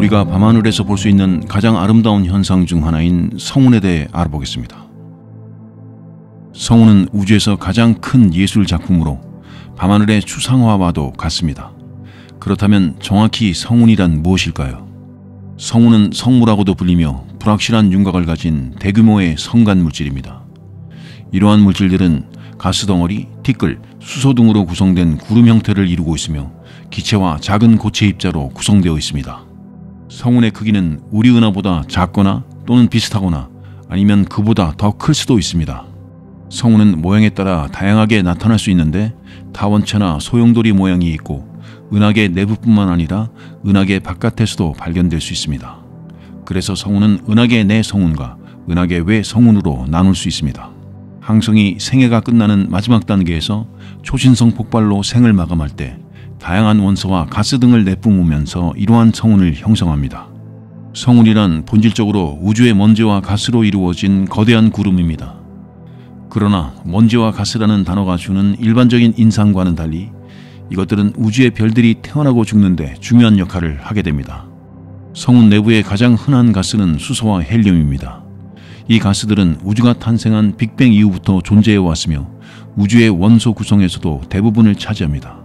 우리가 밤하늘에서 볼 수 있는 가장 아름다운 현상 중 하나인 성운에 대해 알아보겠습니다. 성운은 우주에서 가장 큰 예술 작품으로 밤하늘의 추상화와도 같습니다. 그렇다면 정확히 성운이란 무엇일까요? 성운은 성물이라고도 불리며 불확실한 윤곽을 가진 대규모의 성간 물질입니다. 이러한 물질들은 가스 덩어리, 티끌, 수소 등으로 구성된 구름 형태를 이루고 있으며 기체와 작은 고체 입자로 구성되어 있습니다. 성운의 크기는 우리 은하보다 작거나 또는 비슷하거나 아니면 그보다 더 클 수도 있습니다. 성운은 모양에 따라 다양하게 나타날 수 있는데 타원체나 소용돌이 모양이 있고 은하계 내부뿐만 아니라 은하계 바깥에서도 발견될 수 있습니다. 그래서 성운은 은하계 내 성운과 은하계 외 성운으로 나눌 수 있습니다. 항성이 생애가 끝나는 마지막 단계에서 초신성 폭발로 생을 마감할 때 다양한 원소와 가스 등을 내뿜으면서 이러한 성운을 형성합니다. 성운이란 본질적으로 우주의 먼지와 가스로 이루어진 거대한 구름입니다. 그러나 먼지와 가스라는 단어가 주는 일반적인 인상과는 달리 이것들은 우주의 별들이 태어나고 죽는데 중요한 역할을 하게 됩니다. 성운 내부의 가장 흔한 가스는 수소와 헬륨입니다. 이 가스들은 우주가 탄생한 빅뱅 이후부터 존재해왔으며 우주의 원소 구성에서도 대부분을 차지합니다.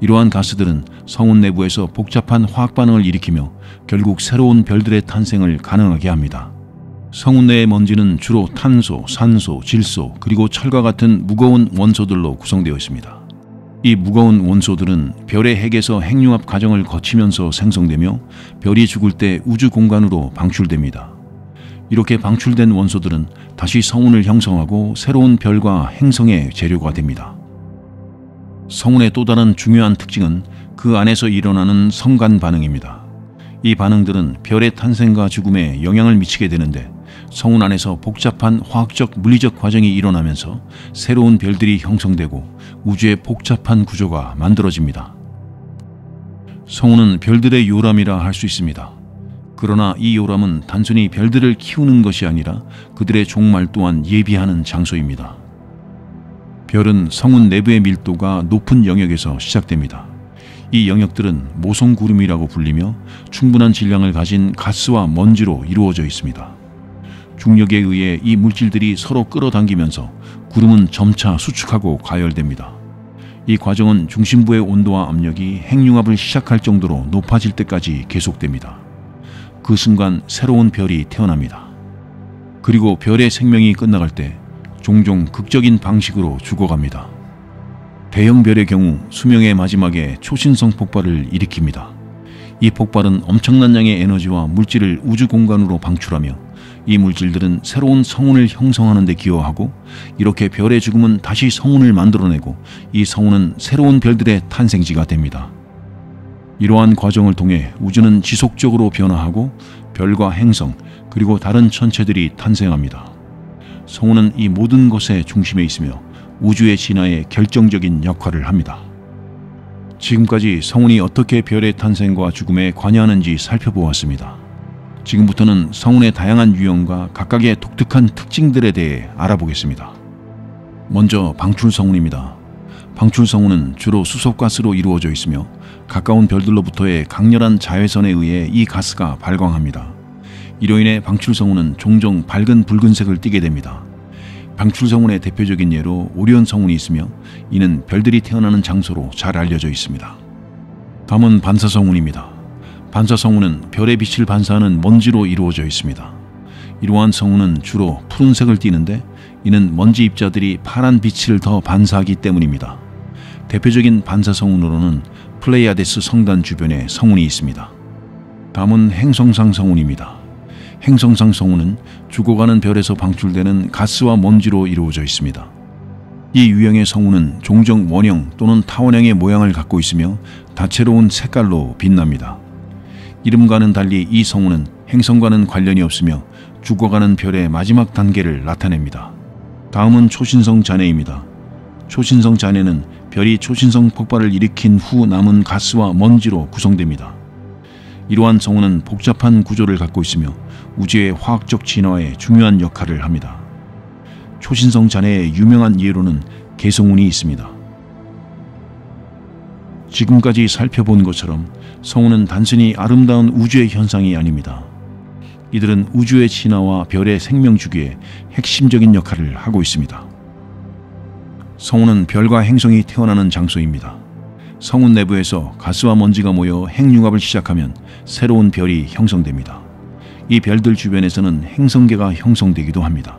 이러한 가스들은 성운 내부에서 복잡한 화학 반응을 일으키며 결국 새로운 별들의 탄생을 가능하게 합니다. 성운 내의 먼지는 주로 탄소, 산소, 질소, 그리고 철과 같은 무거운 원소들로 구성되어 있습니다. 이 무거운 원소들은 별의 핵에서 핵융합 과정을 거치면서 생성되며 별이 죽을 때 우주 공간으로 방출됩니다. 이렇게 방출된 원소들은 다시 성운을 형성하고 새로운 별과 행성의 재료가 됩니다. 성운의 또 다른 중요한 특징은 그 안에서 일어나는 성간 반응입니다. 이 반응들은 별의 탄생과 죽음에 영향을 미치게 되는데 성운 안에서 복잡한 화학적, 물리적 과정이 일어나면서 새로운 별들이 형성되고 우주의 복잡한 구조가 만들어집니다. 성운은 별들의 요람이라 할 수 있습니다. 그러나 이 요람은 단순히 별들을 키우는 것이 아니라 그들의 종말 또한 예비하는 장소입니다. 별은 성운 내부의 밀도가 높은 영역에서 시작됩니다. 이 영역들은 모성구름이라고 불리며 충분한 질량을 가진 가스와 먼지로 이루어져 있습니다. 중력에 의해 이 물질들이 서로 끌어당기면서 구름은 점차 수축하고 가열됩니다. 이 과정은 중심부의 온도와 압력이 핵융합을 시작할 정도로 높아질 때까지 계속됩니다. 그 순간 새로운 별이 태어납니다. 그리고 별의 생명이 끝나갈 때 종종 극적인 방식으로 죽어갑니다. 대형별의 경우 수명의 마지막에 초신성 폭발을 일으킵니다. 이 폭발은 엄청난 양의 에너지와 물질을 우주 공간으로 방출하며 이 물질들은 새로운 성운을 형성하는 데 기여하고 이렇게 별의 죽음은 다시 성운을 만들어내고 이 성운은 새로운 별들의 탄생지가 됩니다. 이러한 과정을 통해 우주는 지속적으로 변화하고 별과 행성 그리고 다른 천체들이 탄생합니다. 성운은 이 모든 것의 중심에 있으며 우주의 진화에 결정적인 역할을 합니다. 지금까지 성운이 어떻게 별의 탄생과 죽음에 관여하는지 살펴보았습니다. 지금부터는 성운의 다양한 유형과 각각의 독특한 특징들에 대해 알아보겠습니다. 먼저 방출성운입니다. 방출성운은 주로 수소가스로 이루어져 있으며 가까운 별들로부터의 강렬한 자외선에 의해 이 가스가 발광합니다. 이로 인해 방출성운은 종종 밝은 붉은색을 띠게 됩니다. 방출성운의 대표적인 예로 오리온 성운이 있으며 이는 별들이 태어나는 장소로 잘 알려져 있습니다. 다음은 반사성운입니다. 반사성운은 별의 빛을 반사하는 먼지로 이루어져 있습니다. 이러한 성운은 주로 푸른색을 띠는데 이는 먼지 입자들이 파란 빛을 더 반사하기 때문입니다. 대표적인 반사성운으로는 플레이아데스 성단 주변에 성운이 있습니다. 다음은 행성상 성운입니다. 행성상 성운은 죽어가는 별에서 방출되는 가스와 먼지로 이루어져 있습니다. 이 유형의 성운은 종종 원형 또는 타원형의 모양을 갖고 있으며 다채로운 색깔로 빛납니다. 이름과는 달리 이 성운은 행성과는 관련이 없으며 죽어가는 별의 마지막 단계를 나타냅니다. 다음은 초신성 잔해입니다. 초신성 잔해는 별이 초신성 폭발을 일으킨 후 남은 가스와 먼지로 구성됩니다. 이러한 성운은 복잡한 구조를 갖고 있으며 우주의 화학적 진화에 중요한 역할을 합니다. 초신성 잔해의 유명한 예로는 개성운이 있습니다. 지금까지 살펴본 것처럼 성운은 단순히 아름다운 우주의 현상이 아닙니다. 이들은 우주의 진화와 별의 생명주기에 핵심적인 역할을 하고 있습니다. 성운은 별과 행성이 태어나는 장소입니다. 성운 내부에서 가스와 먼지가 모여 핵융합을 시작하면 새로운 별이 형성됩니다. 이 별들 주변에서는 행성계가 형성되기도 합니다.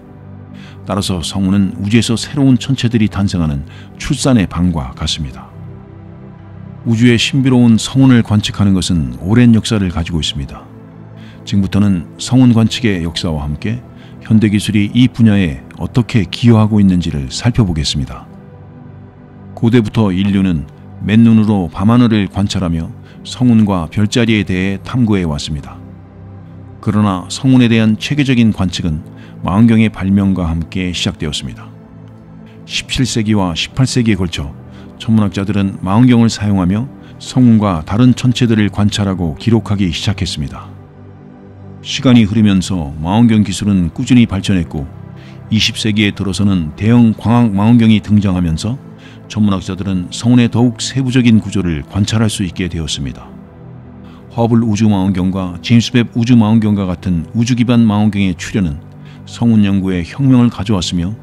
따라서 성운은 우주에서 새로운 천체들이 탄생하는 출산의 방과 같습니다. 우주의 신비로운 성운을 관측하는 것은 오랜 역사를 가지고 있습니다. 지금부터는 성운 관측의 역사와 함께 현대기술이 이 분야에 어떻게 기여하고 있는지를 살펴보겠습니다. 고대부터 인류는 맨눈으로 밤하늘을 관찰하며 성운과 별자리에 대해 탐구해 왔습니다. 그러나 성운에 대한 체계적인 관측은 망원경의 발명과 함께 시작되었습니다. 17세기와 18세기에 걸쳐 천문학자들은 망원경을 사용하며 성운과 다른 천체들을 관찰하고 기록하기 시작했습니다. 시간이 흐르면서 망원경 기술은 꾸준히 발전했고 20세기에 들어서는 대형 광학 망원경이 등장하면서 천문학자들은 성운의 더욱 세부적인 구조를 관찰할 수 있게 되었습니다. 허블 우주망원경과 제임스 웹 우주망원경과 같은 우주기반 망원경의 출현은 성운 연구에 혁명을 가져왔으며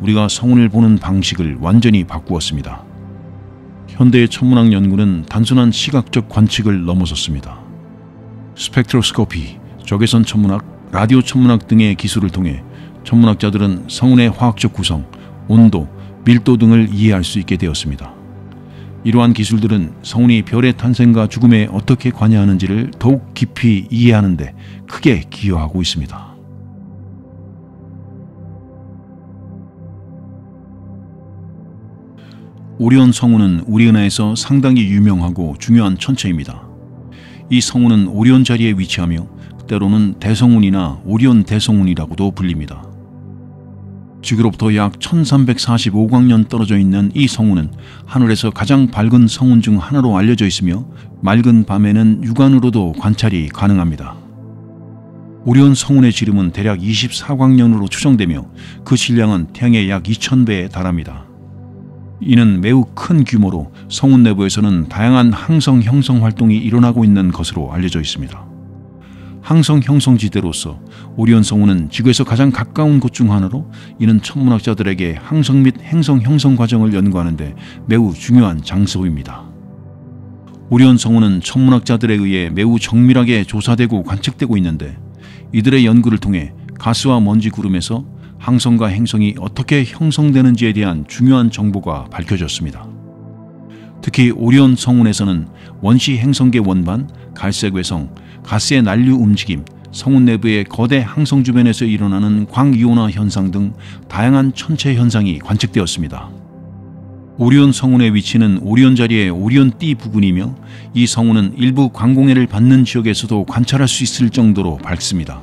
우리가 성운을 보는 방식을 완전히 바꾸었습니다. 현대의 천문학 연구는 단순한 시각적 관측을 넘어섰습니다. 스펙트로스코피, 적외선 천문학, 라디오 천문학 등의 기술을 통해 천문학자들은 성운의 화학적 구성, 온도, 밀도 등을 이해할 수 있게 되었습니다. 이러한 기술들은 성운이 별의 탄생과 죽음에 어떻게 관여하는지를 더욱 깊이 이해하는 데 크게 기여하고 있습니다. 오리온 성운은 우리 은하에서 상당히 유명하고 중요한 천체입니다. 이 성운은 오리온 자리에 위치하며 때로는 대성운이나 오리온 대성운이라고도 불립니다. 지구로부터 약 1345광년 떨어져 있는 이 성운은 하늘에서 가장 밝은 성운 중 하나로 알려져 있으며 맑은 밤에는 육안으로도 관찰이 가능합니다. 오리온 성운의 지름은 대략 24광년으로 추정되며 그 질량은 태양의 약 2000배에 달합니다. 이는 매우 큰 규모로 성운 내부에서는 다양한 항성 형성 활동이 일어나고 있는 것으로 알려져 있습니다. 항성 형성지대로서 오리온 성운은 지구에서 가장 가까운 곳 중 하나로 이는 천문학자들에게 항성 및 행성 형성 과정을 연구하는 데 매우 중요한 장소입니다. 오리온 성운은 천문학자들에 의해 매우 정밀하게 조사되고 관측되고 있는데 이들의 연구를 통해 가스와 먼지 구름에서 항성과 행성이 어떻게 형성되는지에 대한 중요한 정보가 밝혀졌습니다. 특히 오리온 성운에서는 원시 행성계 원반, 갈색 외성, 가스의 난류 움직임, 성운 내부의 거대 항성 주변에서 일어나는 광이온화 현상 등 다양한 천체 현상이 관측되었습니다. 오리온 성운의 위치는 오리온 자리의 오리온띠 부근이며 이 성운은 일부 광공해를 받는 지역에서도 관찰할 수 있을 정도로 밝습니다.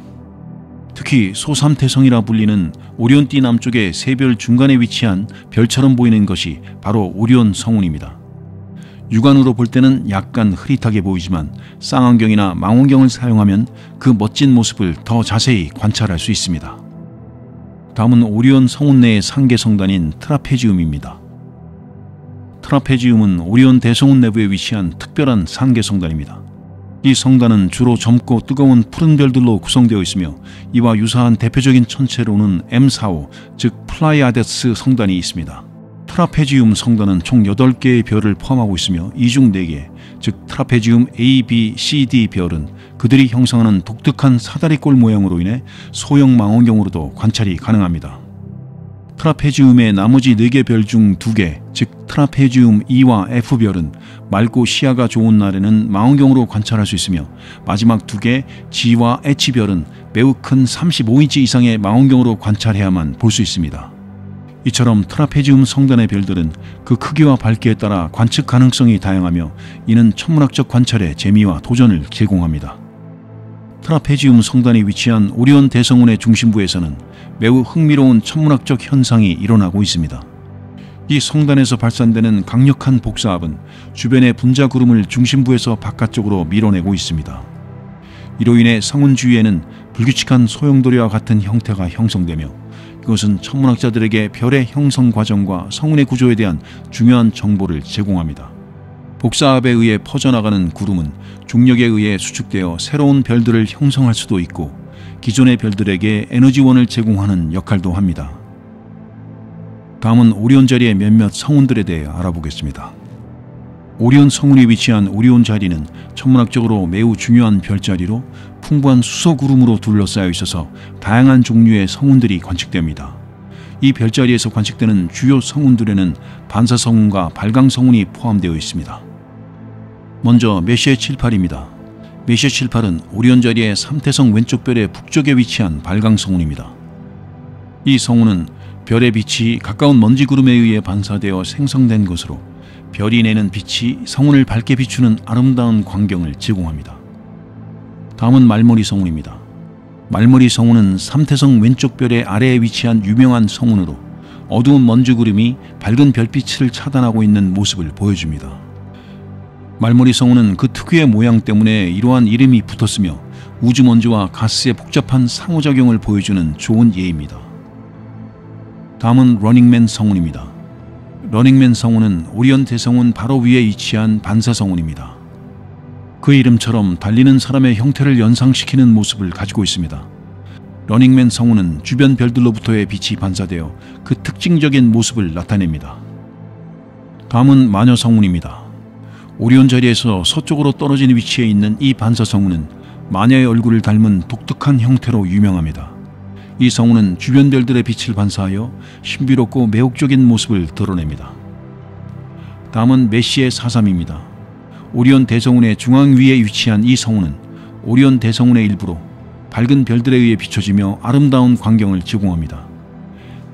특히 소삼태성이라 불리는 오리온띠 남쪽의 세별 중간에 위치한 별처럼 보이는 것이 바로 오리온 성운입니다. 육안으로 볼 때는 약간 흐릿하게 보이지만 쌍안경이나 망원경을 사용하면 그 멋진 모습을 더 자세히 관찰할 수 있습니다. 다음은 오리온 성운 내의 상계 성단인 트라페지움입니다. 트라페지움은 오리온 대성운 내부에 위치한 특별한 상계 성단입니다. 이 성단은 주로 젊고 뜨거운 푸른 별들로 구성되어 있으며 이와 유사한 대표적인 천체로는 M45, 즉 플레이아데스 성단이 있습니다. 트라페지움 성단은 총 8개의 별을 포함하고 있으며 이 중 4개, 즉 트라페지움 A, B, C, D 별은 그들이 형성하는 독특한 사다리꼴 모양으로 인해 소형 망원경으로도 관찰이 가능합니다. 트라페지움의 나머지 4개 별 중 2개, 즉 트라페지움 E와 F 별은 맑고 시야가 좋은 날에는 망원경으로 관찰할 수 있으며 마지막 2개, G와 H 별은 매우 큰 35인치 이상의 망원경으로 관찰해야만 볼 수 있습니다. 이처럼 트라페지움 성단의 별들은 그 크기와 밝기에 따라 관측 가능성이 다양하며 이는 천문학적 관찰의 재미와 도전을 제공합니다. 트라페지움 성단이 위치한 오리온 대성운의 중심부에서는 매우 흥미로운 천문학적 현상이 일어나고 있습니다. 이 성단에서 발산되는 강력한 복사압은 주변의 분자구름을 중심부에서 바깥쪽으로 밀어내고 있습니다. 이로 인해 성운 주위에는 불규칙한 소용돌이와 같은 형태가 형성되며 이것은 천문학자들에게 별의 형성 과정과 성운의 구조에 대한 중요한 정보를 제공합니다. 복사압에 의해 퍼져나가는 구름은 중력에 의해 수축되어 새로운 별들을 형성할 수도 있고 기존의 별들에게 에너지원을 제공하는 역할도 합니다. 다음은 오리온 자리의 몇몇 성운들에 대해 알아보겠습니다. 오리온 성운이 위치한 오리온 자리는 천문학적으로 매우 중요한 별자리로 풍부한 수소구름으로 둘러싸여 있어서 다양한 종류의 성운들이 관측됩니다. 이 별자리에서 관측되는 주요 성운들에는 반사성운과 발광성운이 포함되어 있습니다. 먼저 메시에 78입니다. 메시에 78은 오리온 자리의 3태성 왼쪽 별의 북쪽에 위치한 발광성운입니다. 이 성운은 별의 빛이 가까운 먼지구름에 의해 반사되어 생성된 것으로 별이 내는 빛이 성운을 밝게 비추는 아름다운 광경을 제공합니다. 다음은 말머리 성운입니다. 말머리 성운은 3태성 왼쪽 별의 아래에 위치한 유명한 성운으로 어두운 먼지구름이 밝은 별빛을 차단하고 있는 모습을 보여줍니다. 말머리 성운은 그 특유의 모양 때문에 이러한 이름이 붙었으며 우주먼지와 가스의 복잡한 상호작용을 보여주는 좋은 예입니다. 다음은 러닝맨 성운입니다. 러닝맨 성운은 오리온 대성운 바로 위에 위치한 반사성운입니다. 그 이름처럼 달리는 사람의 형태를 연상시키는 모습을 가지고 있습니다. 러닝맨 성운은 주변 별들로부터의 빛이 반사되어 그 특징적인 모습을 나타냅니다. 다음은 마녀 성운입니다. 오리온 자리에서 서쪽으로 떨어진 위치에 있는 이 반사성운은 마녀의 얼굴을 닮은 독특한 형태로 유명합니다. 이 성운은 주변 별들의 빛을 반사하여 신비롭고 매혹적인 모습을 드러냅니다. 다음은 메시에 43입니다. 오리온 대성운의 중앙 위에 위치한 이 성운은 오리온 대성운의 일부로 밝은 별들에 의해 비춰지며 아름다운 광경을 제공합니다.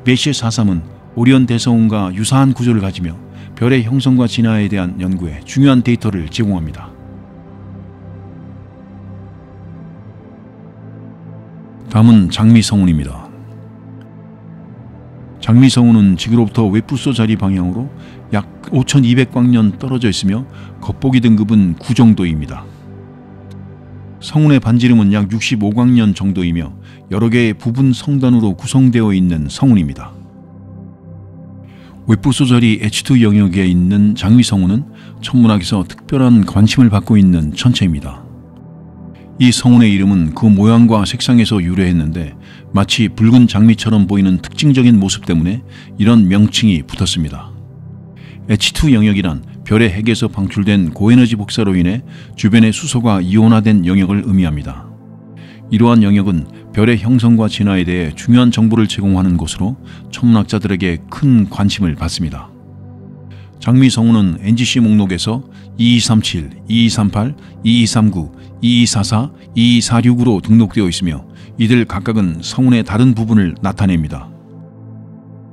메시에 43은 오리온 대성운과 유사한 구조를 가지며 별의 형성과 진화에 대한 연구에 중요한 데이터를 제공합니다. 다음은 장미성운입니다. 장미성운은 지구로부터 웹부소 자리 방향으로 약 5200광년 떨어져 있으며 겉보기 등급은 9 정도입니다. 성운의 반지름은 약 65광년 정도이며 여러 개의 부분 성단으로 구성되어 있는 성운입니다. 웹부소 자리 H2 영역에 있는 장미성운은 천문학에서 특별한 관심을 받고 있는 천체입니다. 이 성운의 이름은 그 모양과 색상에서 유래했는데 마치 붉은 장미처럼 보이는 특징적인 모습 때문에 이런 명칭이 붙었습니다. H2 영역이란 별의 핵에서 방출된 고에너지 복사로 인해 주변의 수소가 이온화된 영역을 의미합니다. 이러한 영역은 별의 형성과 진화에 대해 중요한 정보를 제공하는 것으로 천문학자들에게 큰 관심을 받습니다. 장미 성운은 NGC 목록에서 2237, 2238, 2239, 2244, 2246으로 등록되어 있으며 이들 각각은 성운의 다른 부분을 나타냅니다.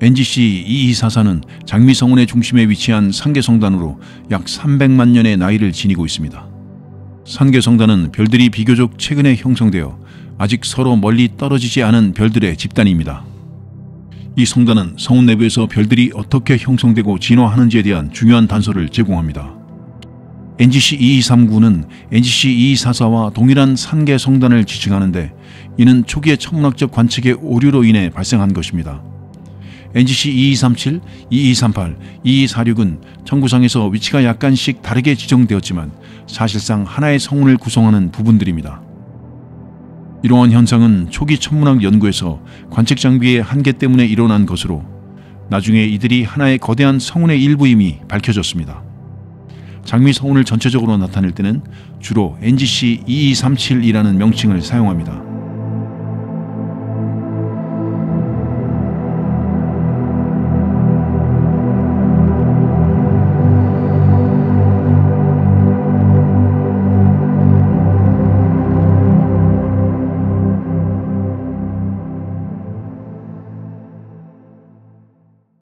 NGC 2244는 장미 성운의 중심에 위치한 산계성단으로 약 300만 년의 나이를 지니고 있습니다. 산계성단은 별들이 비교적 최근에 형성되어 아직 서로 멀리 떨어지지 않은 별들의 집단입니다. 이 성단은 성운 내부에서 별들이 어떻게 형성되고 진화하는지에 대한 중요한 단서를 제공합니다. NGC 2239는 NGC 2244와 동일한 산계 성단을 지칭하는데 이는 초기의 천문학적 관측의 오류로 인해 발생한 것입니다. NGC 2237, 2238, 2246은 천구상에서 위치가 약간씩 다르게 지정되었지만 사실상 하나의 성운을 구성하는 부분들입니다. 이러한 현상은 초기 천문학 연구에서 관측 장비의 한계 때문에 일어난 것으로 나중에 이들이 하나의 거대한 성운의 일부임이 밝혀졌습니다. 장미 성운을 전체적으로 나타낼 때는 주로 NGC 2237이라는 명칭을 사용합니다.